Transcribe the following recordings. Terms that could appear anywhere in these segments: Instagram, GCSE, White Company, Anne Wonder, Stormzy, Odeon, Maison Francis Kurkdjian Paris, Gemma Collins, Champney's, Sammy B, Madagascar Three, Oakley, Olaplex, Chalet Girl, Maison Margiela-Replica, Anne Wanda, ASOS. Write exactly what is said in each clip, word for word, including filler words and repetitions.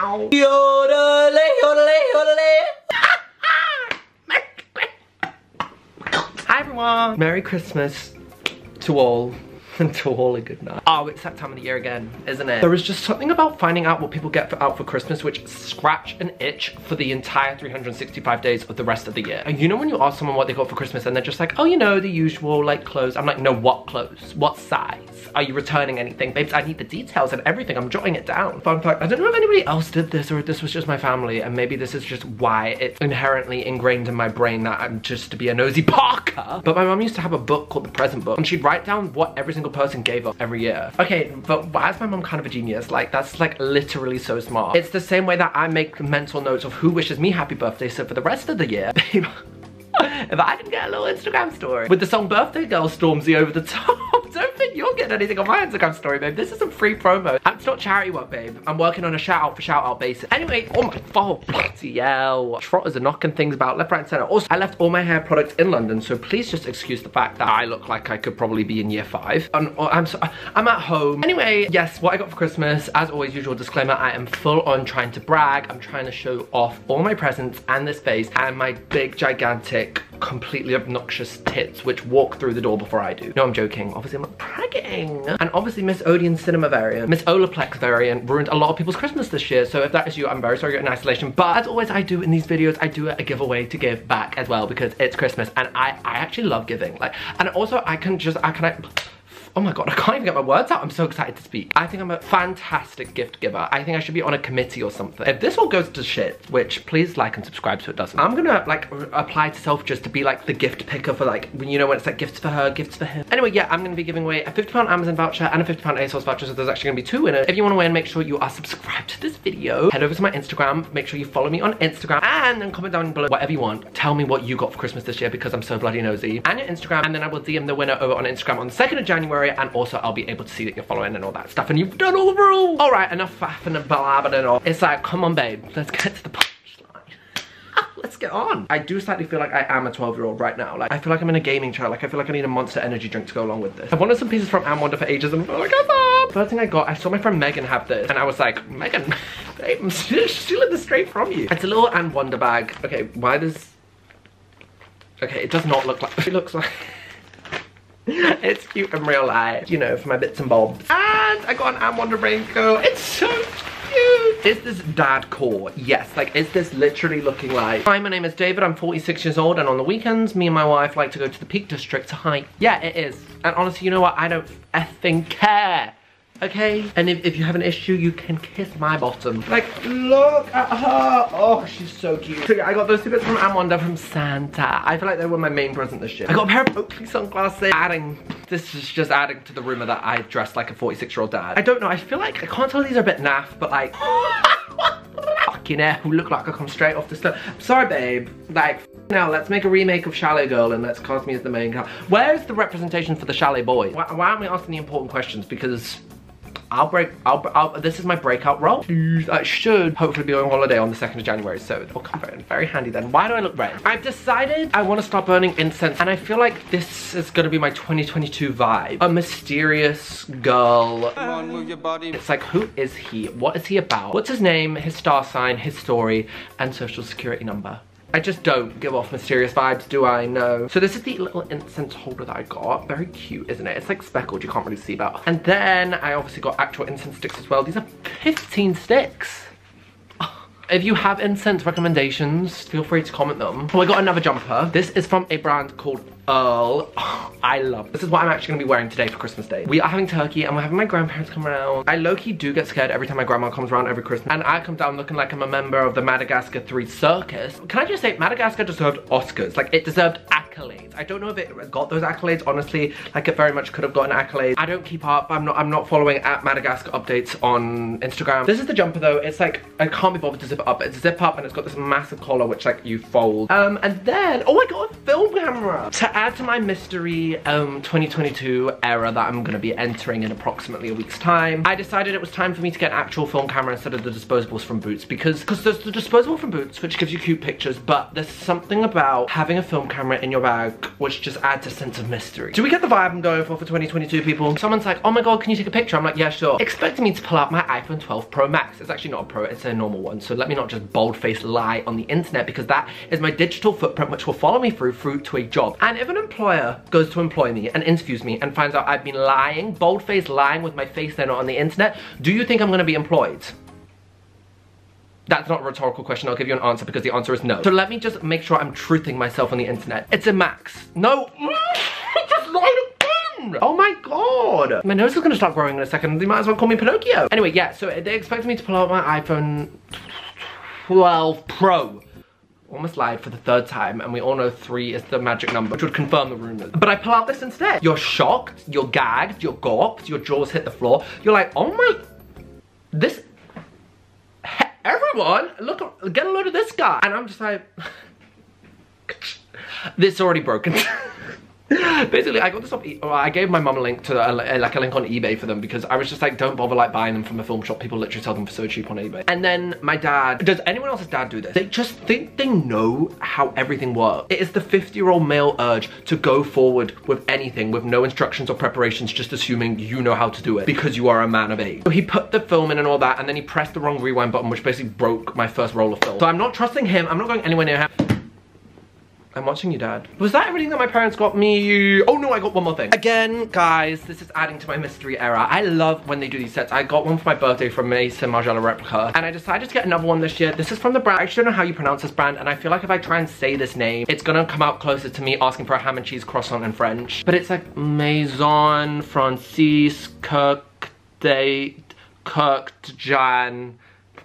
Meow. Yodelay, yodelay, yodelay. Hi everyone. Merry Christmas to all. And to all a good night. Oh, it's that time of the year again, isn't it? There is just something about finding out what people get for, out for Christmas which scratch an itch for the entire three hundred sixty-five days of the rest of the year. And you know when you ask someone what they got for Christmas and they're just like, oh, you know, the usual, like, clothes. I'm like, no, what clothes? What size? Are you returning anything? Babes, I need the details and everything. I'm jotting it down. Fun fact, I don't know if anybody else did this or if this was just my family, and maybe this is just why it's inherently ingrained in my brain that I'm just to be a nosy Parker. But my mom used to have a book called The Present Book, and she'd write down what every single person gave up every year. Okay, but why is my mom kind of a genius? Like, that's like literally so smart. It's the same way that I make mental notes of who wishes me happy birthday, so for the rest of the year, babe, if I didn't get a little Instagram story with the song Birthday Girl Stormzy over the top, don't think you'll get anything on my Instagram story, babe. This isn't free promo. It's not charity work, babe. I'm working on a shout out for shout out basis. Anyway, oh my, oh, bloody hell. Trotters are knocking things about left, right, and center. Also, I left all my hair products in London, so please just excuse the fact that I look like I could probably be in year five. And I'm, so, I'm at home. Anyway, yes, what I got for Christmas, as always, usual disclaimer, I am full on trying to brag. I'm trying to show off all my presents and this face and my big, gigantic, completely obnoxious tits which walk through the door before I do. No, I'm joking. Obviously, I'm not bragging. And obviously, Miss Odeon's Cinema variant, Miss Olaplex variant ruined a lot of people's Christmas this year. So if that is you, I'm very sorry you're in isolation. But as always I do in these videos, I do a giveaway to give back as well because it's Christmas and I, I actually love giving. Like, and also I can just, I can, I, oh my God, I can't even get my words out. I'm so excited to speak. I think I'm a fantastic gift giver. I think I should be on a committee or something. If this all goes to shit, which please like and subscribe so it doesn't. I'm gonna like apply to self just to be like the gift picker for like, you know, when it's like gifts for her, gifts for him. Anyway, yeah, I'm gonna be giving away a fifty pound Amazon voucher and a fifty pound ASOS voucher. So there's actually gonna be two winners. If you wanna win, make sure you are subscribed to this video. Head over to my Instagram. Make sure you follow me on Instagram and then comment down below whatever you want. Tell me what you got for Christmas this year because I'm so bloody nosy. And your Instagram, and then I will D M the winner over on Instagram on the second of January. And also I'll be able to see that you're following and all that stuff and you've done all the rules. All right, enough faffing and blabbing and all. It's like, come on, babe, let's get to the punchline. Let's get on. I do slightly feel like I am a twelve year old right now. Like, I feel like I'm in a gaming chair. Like, I feel like I need a Monster energy drink to go along with this. I've wanted some pieces from Anne Wanda for ages and I feel like I up. First thing I got, I saw my friend Megan have this and I was like, Megan, babe, I'm stealing this straight from you. It's a little Anne Wanda bag. Okay, why does... Okay, it does not look like... It looks like... It's cute in real life, you know, for my bits and bobs. And I got an Anne Wonder raincoat. It's so cute. Is this dad core? Yes, like, is this literally looking like... Hi, my name is David, I'm forty-six years old, and on the weekends, me and my wife like to go to the Peak District to hike. Yeah, it is. And honestly, you know what? I don't effing care. Okay? And if, if you have an issue, you can kiss my bottom. Like, look at her. Oh, she's so cute. So yeah, I got those two bits from Anne Wonder from Santa. I feel like they were my main present this year. I got a pair of Oakley sunglasses. Adding, this is just adding to the rumor that I dressed like a forty-six year old dad. I don't know, I feel like, I can't tell these are a bit naff, but like, fucking hell, look like I come straight off the stove. Sorry, babe. Like, now let's make a remake of Chalet Girl and let's cast me as the main character. Where's the representation for the Chalet Boy? Why, why aren't we asking the important questions? Because... I'll break, I'll, I'll, this is my breakout role. I should hopefully be on holiday on the second of January, so it'll come in very handy then. Why do I look red? I've decided I want to start burning incense, and I feel like this is going to be my twenty twenty-two vibe. A mysterious girl. Come on, move your body. It's like, who is he? What is he about? What's his name, his star sign, his story, and social security number? I just don't give off mysterious vibes, do I? No. So this is the little incense holder that I got. Very cute, isn't it? It's like speckled, you can't really see that. And then I obviously got actual incense sticks as well. These are fifteen sticks. If you have incense recommendations, feel free to comment them. Oh, I got another jumper. This is from a brand called Earl. Oh, I love it. This is what I'm actually gonna be wearing today for Christmas Day. We are having turkey and we're having my grandparents come around. I low-key do get scared every time my grandma comes around every Christmas. And I come down looking like I'm a member of the Madagascar Three circus. Can I just say, Madagascar deserved Oscars. Like, it deserved accolades. I don't know if it got those accolades, honestly. Like, it very much could have gotten accolades. I don't keep up. I'm not, I'm not following at Madagascar updates on Instagram. This is the jumper though. It's like, I can't be bothered to zip up. It's zip up and it's got this massive collar which like you fold. Um, and then, oh, I got a film camera to add to my mystery um, twenty twenty-two era that I'm gonna be entering in approximately a week's time. I decided it was time for me to get an actual film camera instead of the disposables from Boots because because there's the disposable from Boots which gives you cute pictures, but there's something about having a film camera in your bag, which just adds a sense of mystery. Do we get the vibe I'm going for for twenty twenty-two, people? Someone's like, oh my god, can you take a picture? I'm like, yeah, sure. Expecting me to pull out my iPhone twelve Pro Max. It's actually not a Pro, it's a normal one. So let me not just bold-faced lie on the internet, because that is my digital footprint, which will follow me through through to a job. And if an employer goes to employ me and interviews me and finds out I've been lying, bold-faced lying with my face there on the internet, do you think I'm gonna be employed? That's not a rhetorical question. I'll give you an answer because the answer is no. So let me just make sure I'm truthing myself on the internet. It's a Max. No. I just lied again. Oh my god. My nose is going to start growing in a second. They might as well call me Pinocchio. Anyway, yeah. So they expected me to pull out my iPhone twelve Pro. Almost lied for the third time, and we all know three is the magic number, which would confirm the rumors. But I pull out this instead. You're shocked. You're gagged. You're gawped. Your jaws hit the floor. You're like, oh my... This... Everyone, look, get a load of this guy. And I'm just like, this is already broken. Basically, I got this off, e well, I gave my mum a link to, a, like a link on eBay for them, because I was just like, don't bother like buying them from a film shop. People literally sell them for so cheap on eBay. And then my dad, does anyone else's dad do this? They just think they know how everything works. It is the fifty year old male urge to go forward with anything with no instructions or preparations, just assuming you know how to do it because you are a man of age. So he put the film in and all that, and then he pressed the wrong rewind button, which basically broke my first roll of film. So I'm not trusting him. I'm not going anywhere near him. I'm watching you, Dad. Was that everything that my parents got me? Oh no, I got one more thing. Again, guys, this is adding to my mystery era. I love when they do these sets. I got one for my birthday from Maison Margiela-Replica, and I decided to get another one this year. This is from the brand. I actually don't know how you pronounce this brand, and I feel like if I try and say this name, it's gonna come out closer to me asking for a ham and cheese croissant in French. But it's like Maison Francis Kurkdjian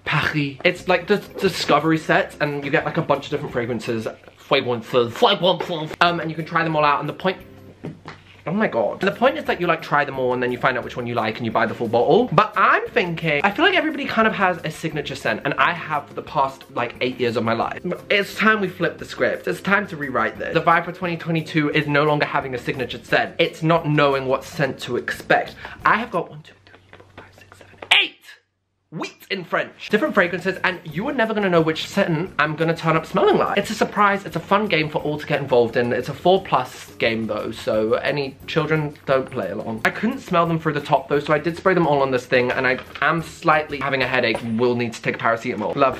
Paris. It's like the discovery set, and you get like a bunch of different fragrances. Fragrances, fragrances. Um, and you can try them all out, and the point, oh my god. And the point is that you like try them all and then you find out which one you like and you buy the full bottle. But I'm thinking, I feel like everybody kind of has a signature scent, and I have for the past like eight years of my life. It's time we flip the script. It's time to rewrite this. The vibe for twenty twenty-two is no longer having a signature scent. It's not knowing what scent to expect. I have got one, two, wheat in French. Different fragrances, and you are never gonna know which scent I'm gonna turn up smelling like. It's a surprise, it's a fun game for all to get involved in. It's a four plus game though, so any children, don't play along. I couldn't smell them through the top though, so I did spray them all on this thing, and I am slightly having a headache. Will need to take a paracetamol. Love.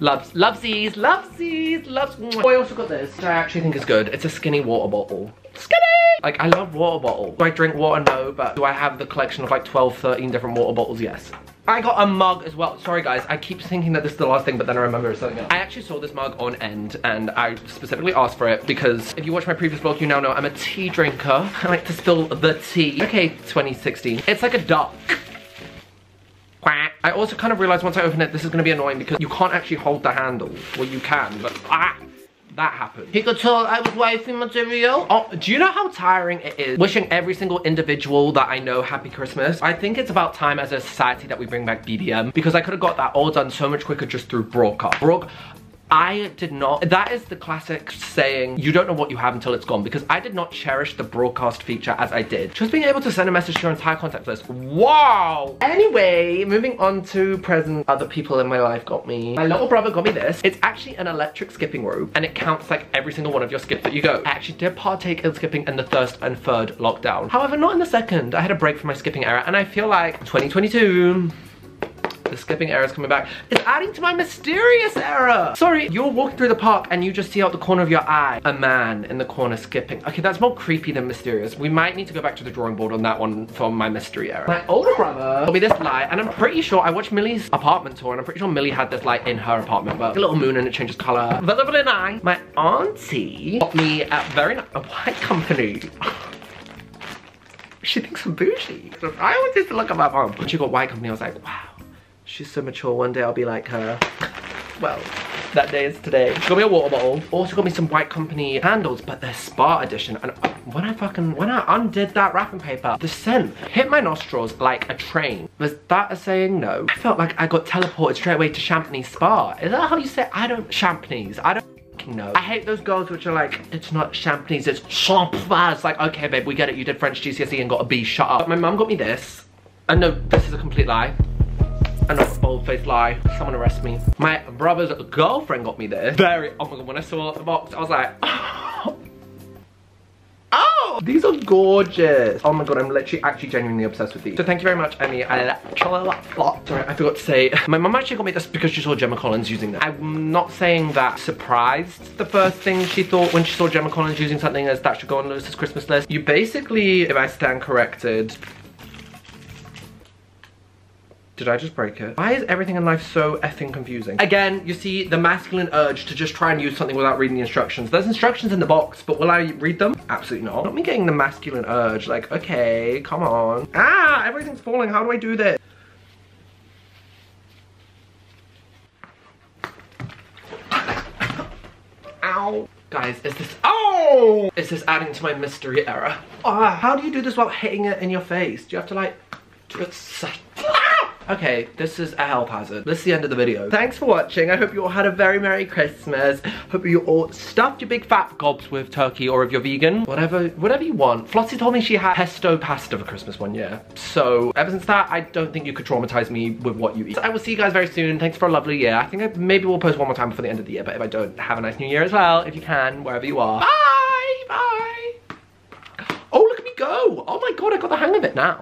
Loves, lovesies, lovesies, loves. Oh, I also got this, which I actually think is good. It's a skinny water bottle. Skinny! Like, I love water bottles. Do I drink water? No, but do I have the collection of like twelve, thirteen different water bottles? Yes. I got a mug as well. Sorry guys, I keep thinking that this is the last thing, but then I remember it's something else. I actually saw this mug on End, and I specifically asked for it because if you watch my previous vlog, you now know I'm a tea drinker. I like to spill the tea. Okay, twenty sixteen. It's like a duck. Quack. I also kind of realized once I open it, this is gonna be annoying because you can't actually hold the handle. Well, you can, but ah. That happened. He could tell I was wifey material. Oh, do you know how tiring it is wishing every single individual that I know happy Christmas? I think it's about time as a society that we bring back B D M, because I could have got that all done so much quicker just through broadcast. Broke. I did not, that is the classic saying, you don't know what you have until it's gone, because I did not cherish the broadcast feature as I did. Just being able to send a message to your entire contact list. Wow! Anyway, moving on to presents other people in my life got me. My little brother got me this. It's actually an electric skipping rope, and it counts like every single one of your skips that you go. I actually did partake in skipping in the first and third lockdown. However, not in the second. I had a break from my skipping era, and I feel like twenty twenty-two... The skipping era is coming back. It's adding to my mysterious era. Sorry, you're walking through the park and you just see out the corner of your eye a man in the corner skipping. Okay, that's more creepy than mysterious. We might need to go back to the drawing board on that one for my mystery era. My older brother told me this light, and I'm pretty sure I watched Millie's apartment tour, and I'm pretty sure Millie had this light in her apartment, but a little moon and it changes color. The lovely night. My auntie got me a very nice, a White Company. She thinks I'm bougie. I always used to look at my mom. When she got White Company, I was like, wow. She's so mature, one day I'll be like her. Well, that day is today. She got me a water bottle. Also got me some White Company candles, but they're spa edition. And when I fucking, when I undid that wrapping paper, the scent hit my nostrils like a train. Was that a saying? No. I felt like I got teleported straight away to Champney's Spa. Is that how you say it? I don't, Champney's, I don't. No. I hate those girls which are like, it's not Champney's, it's Champvaz. Like, okay babe, we get it, you did French G C S E and got a B, shut up. But my mum got me this. And no, this is a complete lie. Another bold-faced lie. Someone arrest me. My brother's girlfriend got me this. Very, oh my god, when I saw the box, I was like, oh, These are gorgeous. Oh my god, I'm literally actually genuinely obsessed with these. So thank you very much, Emmy. And sorry, I forgot to say, my mum actually got me this because she saw Gemma Collins using them. I'm not saying that surprised. The first thing she thought when she saw Gemma Collins using something is that should go on Lewis's Christmas list. You basically, if I stand corrected, did I just break it? Why is everything in life so effing confusing? Again, you see the masculine urge to just try and use something without reading the instructions. There's instructions in the box, but will I read them? Absolutely not. Not me getting the masculine urge, like, okay, come on. Ah, everything's falling, how do I do this? Ow. Guys, is this, oh! Is this adding to my mystery error? Ah, oh, how do you do this without hitting it in your face? Do you have to like, do it such? Okay, this is a health hazard. This is the end of the video. Thanks for watching. I hope you all had a very Merry Christmas. Hope you all stuffed your big fat gobs with turkey, or if you're vegan, whatever whatever you want. Flossie told me she had pesto pasta for Christmas one year. So ever since that, I don't think you could traumatize me with what you eat. So I will see you guys very soon. Thanks for a lovely year. I think I maybe we'll post one more time before the end of the year, but if I don't, have a nice new year as well, if you can, wherever you are. Bye, bye. Oh, look at me go. Oh my God, I got the hang of it now.